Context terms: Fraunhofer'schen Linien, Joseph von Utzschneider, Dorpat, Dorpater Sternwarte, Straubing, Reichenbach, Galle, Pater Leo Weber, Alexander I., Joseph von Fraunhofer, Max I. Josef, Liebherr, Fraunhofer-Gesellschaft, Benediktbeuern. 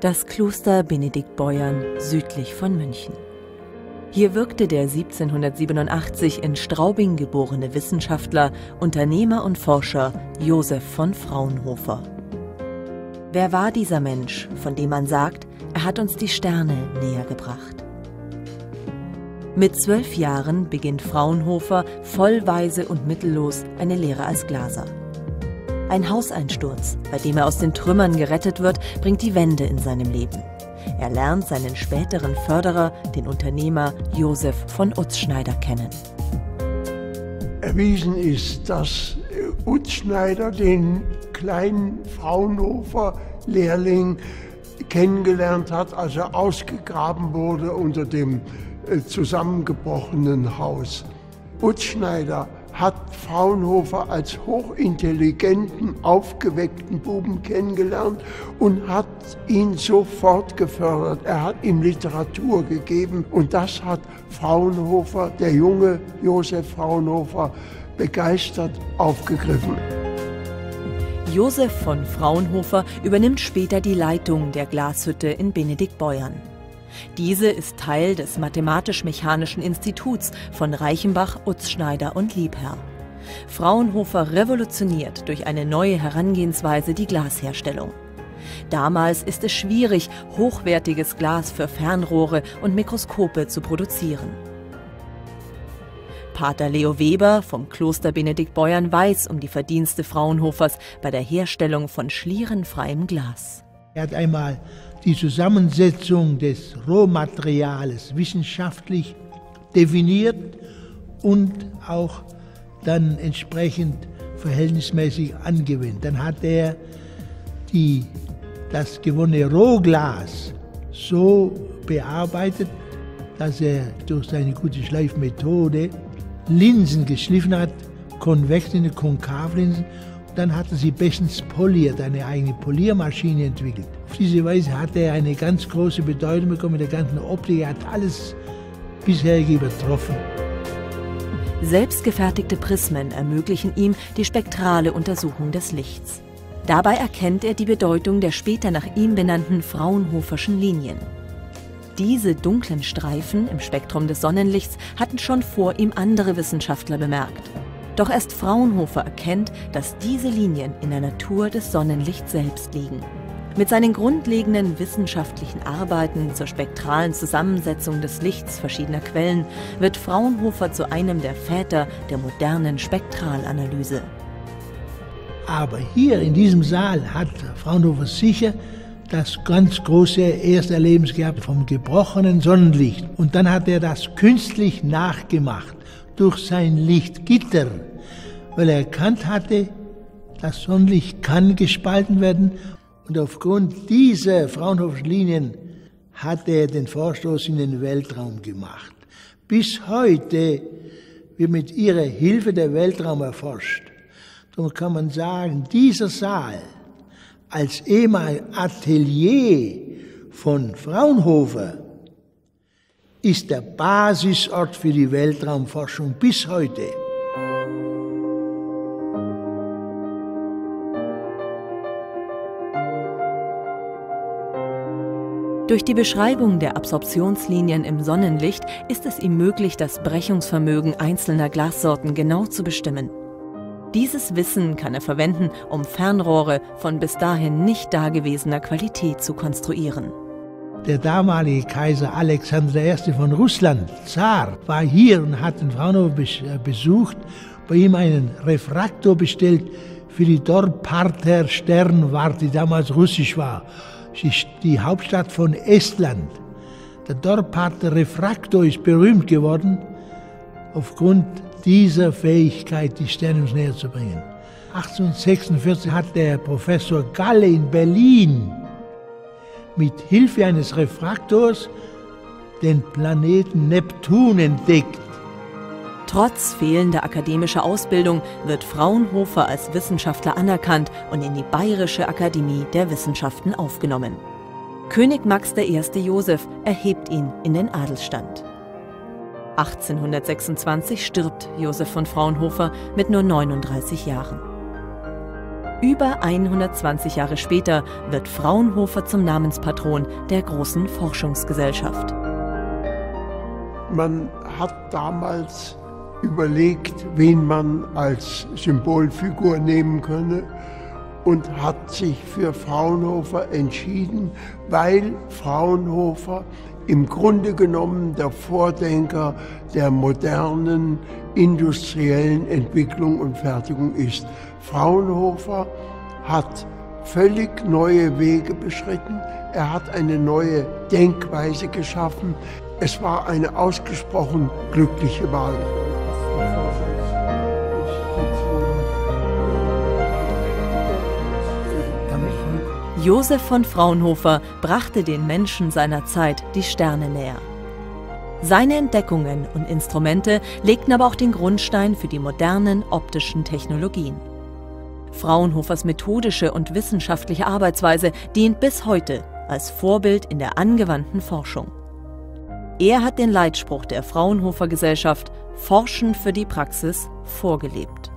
das Kloster Benediktbeuern südlich von München. Hier wirkte der 1787 in Straubing geborene Wissenschaftler, Unternehmer und Forscher Joseph von Fraunhofer. Wer war dieser Mensch, von dem man sagt, er hat uns die Sterne näher gebracht? Mit 12 Jahren beginnt Fraunhofer, vollweise und mittellos, eine Lehre als Glaser. Ein Hauseinsturz, bei dem er aus den Trümmern gerettet wird, bringt die Wende in seinem Leben. Er lernt seinen späteren Förderer, den Unternehmer Joseph von Utzschneider, kennen. Erwiesen ist, dass Utzschneider den kleinen Fraunhofer-Lehrling kennengelernt hat, als er ausgegraben wurde unter dem zusammengebrochenen Haus. Utzschneider hat Fraunhofer als hochintelligenten, aufgeweckten Buben kennengelernt und hat ihn sofort gefördert. Er hat ihm Literatur gegeben und das hat Fraunhofer, der junge Joseph Fraunhofer, begeistert aufgegriffen. Joseph von Fraunhofer übernimmt später die Leitung der Glashütte in Benediktbeuern. Diese ist Teil des Mathematisch-Mechanischen Instituts von Reichenbach, Utzschneider und Liebherr. Fraunhofer revolutioniert durch eine neue Herangehensweise die Glasherstellung. Damals ist es schwierig, hochwertiges Glas für Fernrohre und Mikroskope zu produzieren. Pater Leo Weber vom Kloster Benediktbeuern weiß um die Verdienste Fraunhofers bei der Herstellung von schlierenfreiem Glas. Er hat einmal die Zusammensetzung des Rohmaterials wissenschaftlich definiert und auch dann entsprechend verhältnismäßig angewendet. Dann hat er das gewonnene Rohglas so bearbeitet, dass er durch seine gute Schleifmethode Linsen geschliffen hat, Konvexlinsen, Konkavlinsen. Dann hat er sie bestens poliert, eine eigene Poliermaschine entwickelt. Auf diese Weise hat er eine ganz große Bedeutung bekommen mit der ganzen Optik. Er hat alles bisherige übertroffen. Selbstgefertigte Prismen ermöglichen ihm die spektrale Untersuchung des Lichts. Dabei erkennt er die Bedeutung der später nach ihm benannten Fraunhofer'schen Linien. Diese dunklen Streifen im Spektrum des Sonnenlichts hatten schon vor ihm andere Wissenschaftler bemerkt. Doch erst Fraunhofer erkennt, dass diese Linien in der Natur des Sonnenlichts selbst liegen. Mit seinen grundlegenden wissenschaftlichen Arbeiten zur spektralen Zusammensetzung des Lichts verschiedener Quellen wird Fraunhofer zu einem der Väter der modernen Spektralanalyse. Aber hier in diesem Saal hat Fraunhofer sicher das ganz große erste Erlebnis gehabt vom gebrochenen Sonnenlicht. Und dann hat er das künstlich nachgemacht durch sein Lichtgitter, weil er erkannt hatte, das Sonnenlicht kann gespalten werden. Und aufgrund dieser Fraunhofer'schen Linien hat er den Vorstoß in den Weltraum gemacht. Bis heute wird mit ihrer Hilfe der Weltraum erforscht. Darum kann man sagen, dieser Saal als ehemaliges Atelier von Fraunhofer ist der Basisort für die Weltraumforschung bis heute. Durch die Beschreibung der Absorptionslinien im Sonnenlicht ist es ihm möglich, das Brechungsvermögen einzelner Glassorten genau zu bestimmen. Dieses Wissen kann er verwenden, um Fernrohre von bis dahin nicht dagewesener Qualität zu konstruieren. Der damalige Kaiser Alexander I. von Russland, Zar, war hier und hat den Fraunhofer besucht, bei ihm einen Refraktor bestellt für die Dorpater Sternwarte, die damals russisch war. Das ist die Hauptstadt von Estland. Der Dorpater Refraktor ist berühmt geworden aufgrund dieser Fähigkeit, die Sterne uns näher zu bringen. 1846 hat der Professor Galle in Berlin mit Hilfe eines Refraktors den Planeten Neptun entdeckt. Trotz fehlender akademischer Ausbildung wird Fraunhofer als Wissenschaftler anerkannt und in die Bayerische Akademie der Wissenschaften aufgenommen. König Max I. Josef erhebt ihn in den Adelsstand. 1826 stirbt Joseph von Fraunhofer mit nur 39 Jahren. Über 120 Jahre später wird Fraunhofer zum Namenspatron der großen Forschungsgesellschaft. Man hat damals überlegt, wen man als Symbolfigur nehmen könne und hat sich für Fraunhofer entschieden, weil Fraunhofer im Grunde genommen der Vordenker der modernen industriellen Entwicklung und Fertigung ist. Fraunhofer hat völlig neue Wege beschritten, er hat eine neue Denkweise geschaffen. Es war eine ausgesprochen glückliche Wahl. Joseph von Fraunhofer brachte den Menschen seiner Zeit die Sterne näher. Seine Entdeckungen und Instrumente legten aber auch den Grundstein für die modernen optischen Technologien. Fraunhofers methodische und wissenschaftliche Arbeitsweise dient bis heute als Vorbild in der angewandten Forschung. Er hat den Leitspruch der Fraunhofer-Gesellschaft „Forschen für die Praxis“ vorgelebt.